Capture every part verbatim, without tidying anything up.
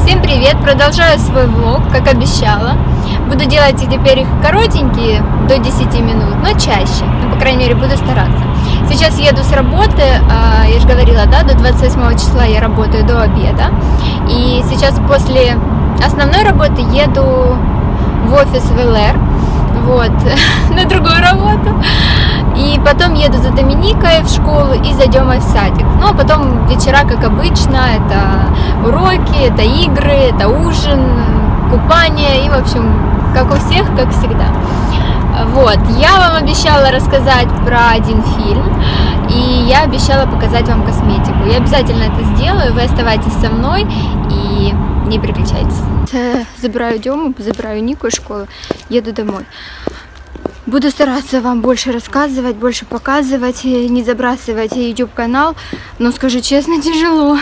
Всем привет! Продолжаю свой влог, как обещала. Буду делать и теперь их коротенькие, до десяти минут, но чаще. Ну, по крайней мере, буду стараться. Сейчас еду с работы, я же говорила, да, до двадцать восьмого числа я работаю до обеда. И сейчас после основной работы еду в офис вэ эл эр, вот, на другую работу. И потом еду за Доминикой в школу и за Демой в садик. Ну, а потом вечера, как обычно, это уроки, это игры, это ужин, купание и, в общем, как у всех, как всегда. Вот, я вам обещала рассказать про один фильм, и я обещала показать вам косметику. Я обязательно это сделаю, вы оставайтесь со мной и не переключайтесь. Забираю Дему, забираю Нику из школы, еду домой. Буду стараться вам больше рассказывать, больше показывать, не забрасывать ютуб-канал, но скажу честно, тяжело.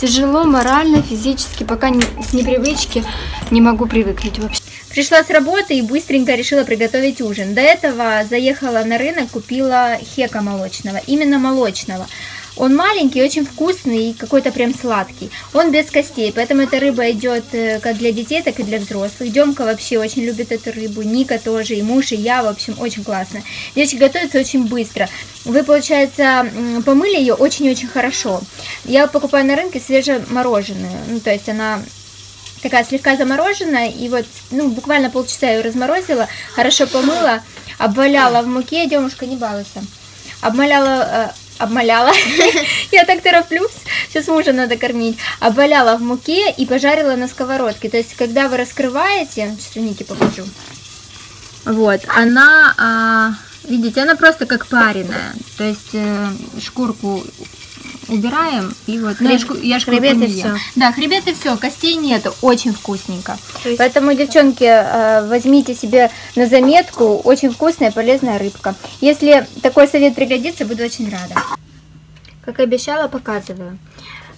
Тяжело морально, физически, пока не, с непривычки не могу привыкнуть вообще. Пришла с работы и быстренько решила приготовить ужин. До этого заехала на рынок, купила хека молочного, именно молочного. Он маленький, очень вкусный и какой-то прям сладкий. Он без костей, поэтому эта рыба идет как для детей, так и для взрослых. Демка вообще очень любит эту рыбу, Ника тоже, и муж, и я, в общем, очень классно. Девочки, готовятся очень быстро. Вы, получается, помыли ее очень-очень хорошо. Я покупаю на рынке свежемороженую, ну, то есть она такая слегка замороженная, и вот, ну, буквально полчаса ее разморозила, хорошо помыла, обваляла в муке, Демушка, не балуйся, обмаляла... обмаляла, я так тороплюсь, сейчас мужа надо кормить, обваляла в муке и пожарила на сковородке, то есть, когда вы раскрываете, сейчас Нике покажу, вот, она, а, видите, она просто как пареная, то есть, э, шкурку убираем, и вот, ну, Хреб... я шкурку хребет и все, да, хребет и все, костей нету, очень вкусненько, есть... поэтому, девчонки, э, возьмите себе на заметку, очень вкусная и полезная рыбка, если такой совет пригодится, буду очень рада. Как обещала, показываю.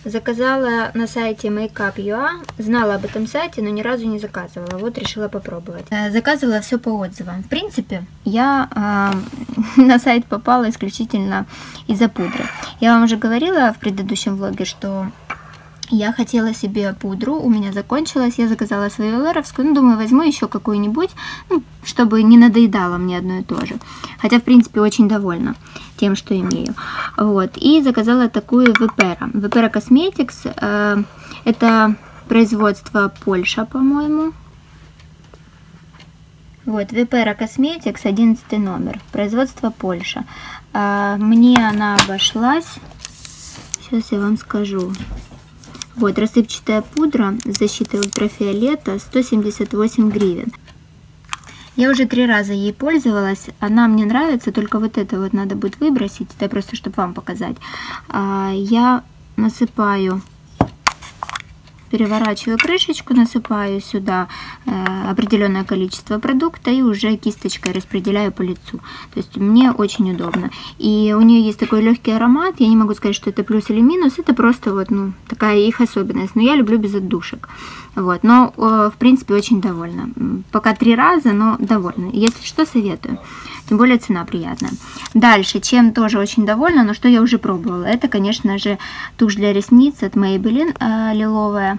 Заказала на сайте мейкап точка юа, знала об этом сайте, но ни разу не заказывала, вот решила попробовать. Заказывала все по отзывам. В принципе, я э, на сайт попала исключительно из-за пудры. Я вам уже говорила в предыдущем влоге, что я хотела себе пудру, у меня закончилась, я заказала свою ВЛРовскую, ну, думаю, возьму еще какую-нибудь, ну, чтобы не надоедало мне одно и то же. Хотя, в принципе, очень довольна тем, что имею. Вот, и заказала такую Vipera. Vipera Cosmetics, э, это производство Польша, по-моему. Вот, Vipera Cosmetics, одиннадцатый номер, производство Польша. Э, мне она обошлась, сейчас я вам скажу. Вот, рассыпчатая пудра с защитой ультрафиолета, сто семьдесят восемь гривен. Я уже три раза ей пользовалась, она мне нравится, только вот это вот надо будет выбросить, это просто, чтобы вам показать. Я насыпаю, переворачиваю крышечку, насыпаю сюда определенное количество продукта и уже кисточкой распределяю по лицу. То есть мне очень удобно. И у нее есть такой легкий аромат, я не могу сказать, что это плюс или минус, это просто вот, ну, такая их особенность. Но я люблю без отдушек. Вот, но в принципе очень довольна. Пока три раза, но довольна. Если что, советую. Тем более цена приятная. Дальше, чем тоже очень довольна, но что я уже пробовала, это, конечно же, тушь для ресниц от Maybelline, э, лиловая.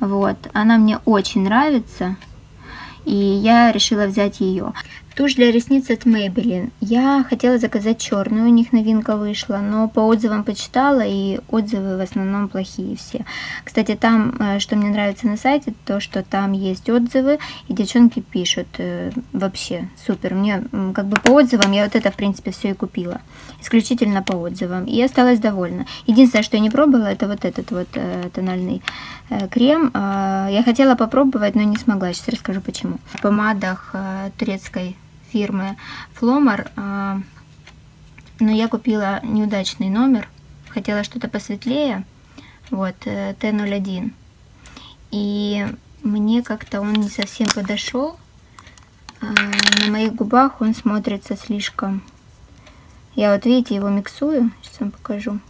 Вот, она мне очень нравится, и я решила взять ее. Тушь для ресниц от Maybelline. Я хотела заказать черную, у них новинка вышла, но по отзывам почитала, и отзывы в основном плохие все. Кстати, там, что мне нравится на сайте, то, что там есть отзывы, и девчонки пишут, вообще супер. Мне как бы по отзывам, я вот это, в принципе, все и купила. Исключительно по отзывам. И осталась довольна. Единственное, что я не пробовала, это вот этот вот тональный крем. Я хотела попробовать, но не смогла. Сейчас расскажу, почему. В помадах турецкой фирмы Flormar, но я купила неудачный номер, хотела что-то посветлее, вот, тэ ноль один, и мне как-то он не совсем подошел, на моих губах он смотрится слишком, я вот, видите, его миксую, сейчас вам покажу,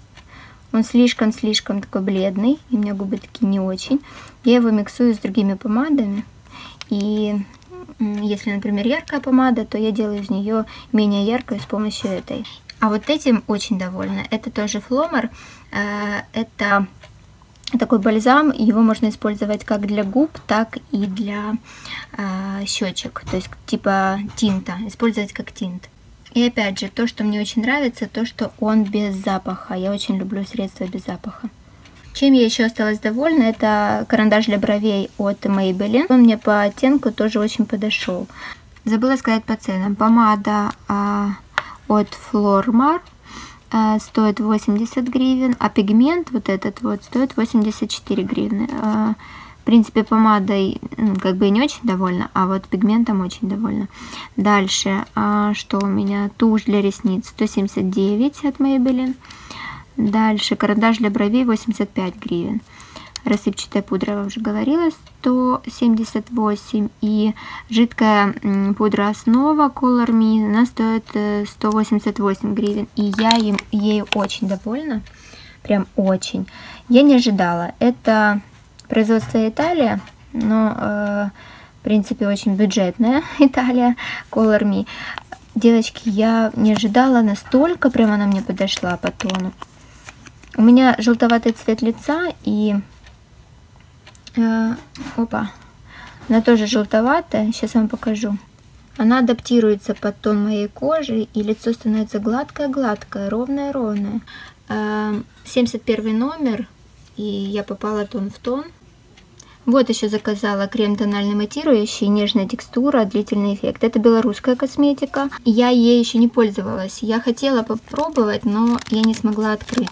он слишком-слишком такой бледный, и у меня губы такие не очень, я его миксую с другими помадами, и... Если, например, яркая помада, то я делаю из нее менее яркой с помощью этой. А вот этим очень довольна. Это тоже Flormar. Это такой бальзам. Его можно использовать как для губ, так и для щечек. То есть типа тинта. Использовать как тинт. И опять же, то, что мне очень нравится, то, что он без запаха. Я очень люблю средства без запаха. Чем я еще осталась довольна, это карандаш для бровей от Maybelline. Он мне по оттенку тоже очень подошел. Забыла сказать по ценам. Помада а, от Flormar а, стоит восемьдесят гривен, а пигмент вот этот вот стоит восемьдесят четыре гривны. А, в принципе, помадой как бы и не очень довольна, а вот пигментом очень довольна. Дальше, а, что у меня? Тушь для ресниц сто семьдесят девять от Maybelline. Дальше карандаш для бровей восемьдесят пять гривен. Рассыпчатая пудра, я уже говорила, сто семьдесят восемь. И жидкая пудра основа Color Me, она стоит сто восемьдесят восемь гривен. И я им, ею очень довольна. Прям очень. Я не ожидала. Это производство Италия, но э, в принципе очень бюджетная Италия Color Me. Девочки, я не ожидала настолько, прям она мне подошла по тону. У меня желтоватый цвет лица и... Э, опа. Она тоже желтоватая. Сейчас вам покажу. Она адаптируется под тон моей кожи, и лицо становится гладкое-гладкое, ровное-ровное. Э, семьдесят первый номер, и я попала тон в тон. Вот еще заказала крем тональный матирующий, нежная текстура, длительный эффект. Это белорусская косметика. Я ей еще не пользовалась. Я хотела попробовать, но я не смогла открыть.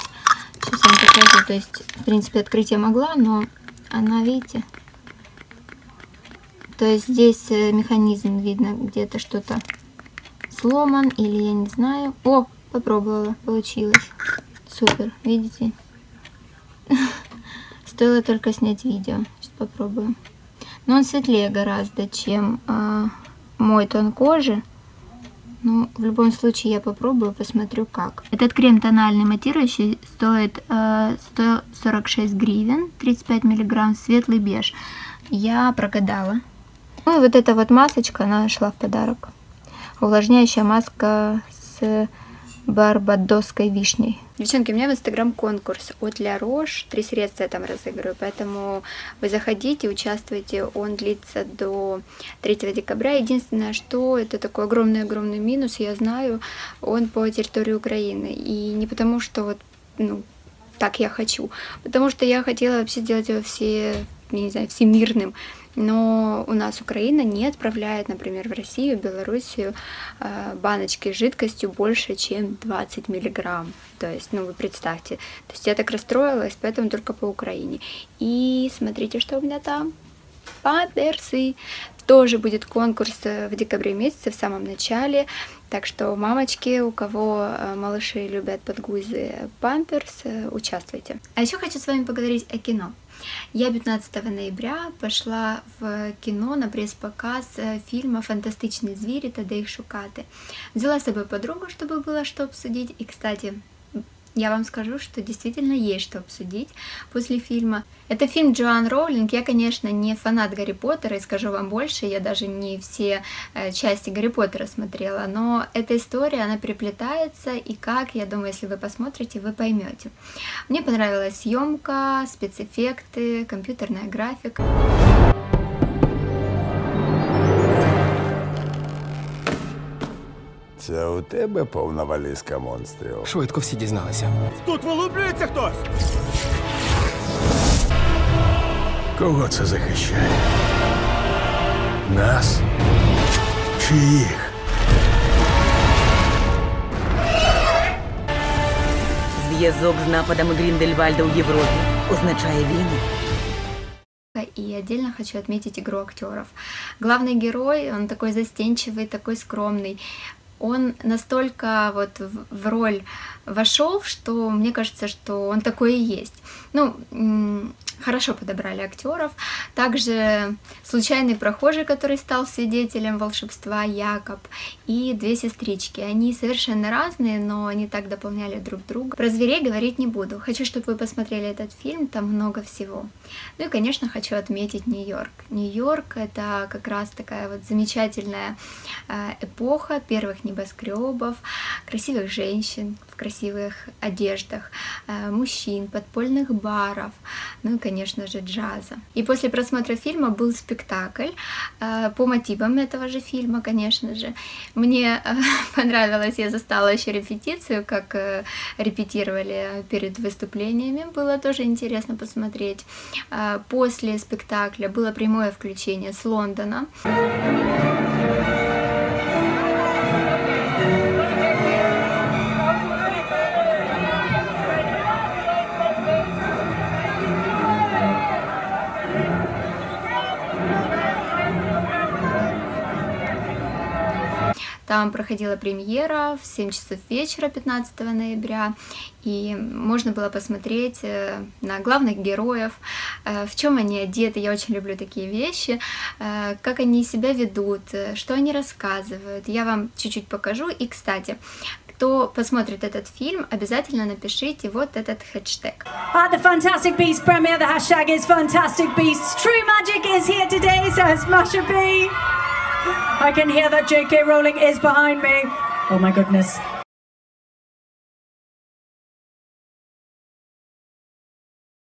Сейчас вам покажу. То есть, в принципе, открыть я могла, но она, видите? То есть здесь механизм, видно, где-то что-то сломан или я не знаю. О, попробовала, получилось. Супер, видите? Стоило только снять видео. Попробую. Но он светлее гораздо, чем э, мой тон кожи. Ну, в любом случае я попробую, посмотрю как. Этот крем тональный матирующий стоит э, сто сорок шесть гривен, тридцать пять миллиграмм, светлый беж. Я прогадала. Ну и вот эта вот масочка, она шла в подарок. Увлажняющая маска с барбадосской вишней. Девчонки, у меня в инстаграм конкурс от La Roche. Три средства я там разыгрываю, поэтому вы заходите, участвуйте. Он длится до третьего декабря. Единственное, что это такой огромный-огромный минус, я знаю, он по территории Украины. И не потому, что вот, ну, так я хочу, потому что я хотела вообще сделать его все, не знаю, всемирным. Но у нас Украина не отправляет, например, в Россию, Белоруссию баночки с жидкостью больше, чем двадцать миллиграмм. То есть, ну вы представьте. То есть я так расстроилась, поэтому только по Украине. И смотрите, что у меня там. Памперсы. Тоже будет конкурс в декабре месяце, в самом начале. Так что, мамочки, у кого малыши любят подгузы памперс, участвуйте. А еще хочу с вами поговорить о кино. Я пятнадцатого ноября пошла в кино на пресс-показ фильма «Фантастичные звери» Тада их шукаты. Взяла с собой подругу, чтобы было что обсудить. И, кстати, я вам скажу, что действительно есть что обсудить после фильма. Это фильм Джоан Роулинг. Я, конечно, не фанат Гарри Поттера, и скажу вам больше, я даже не все части Гарри Поттера смотрела, но эта история, она переплетается, и как, я думаю, если вы посмотрите, вы поймете. Мне понравилась съемка, спецэффекты, компьютерная графика. Це у тебе повна валізка монстрів. Швидко всі дізналися. Тут вилуплюється хтось! Кого це захищає? Нас? Чи їх? Зв'язок з нападами Гриндельвальда у Європі означає війну. И отдельно хочу отметить игру актеров. Главный герой, он такой застенчивый, такой скромный. Он настолько вот в роль вошел, что мне кажется, что он такой и есть. Ну, хорошо подобрали актеров. Также случайный прохожий, который стал свидетелем волшебства, Якоб, и две сестрички. Они совершенно разные, но они так дополняли друг друга. Про зверей говорить не буду. Хочу, чтобы вы посмотрели этот фильм, там много всего. Ну и, конечно, хочу отметить Нью-Йорк. Нью-Йорк — это как раз такая вот замечательная эпоха первых небоскребов, красивых женщин в красивых одеждах, мужчин, подпольных баров, ну и, конечно же, джаза. И после просмотра фильма был спектакль по мотивам этого же фильма, конечно же. Мне понравилось, я застала еще репетицию, как репетировали перед выступлениями, было тоже интересно посмотреть. После спектакля было прямое включение с Лондона. Там проходила премьера в семь часов вечера пятнадцатого ноября, и можно было посмотреть на главных героев, в чем они одеты, я очень люблю такие вещи, как они себя ведут, что они рассказывают, я вам чуть-чуть покажу. И, кстати, кто посмотрит этот фильм, обязательно напишите вот этот хэштег. At the Fantastic Beasts premiere, the hashtag is Fantastic Beasts. True magic is here today, says Masha B. I can hear that Джей Кей Rowling is behind me. Oh my goodness.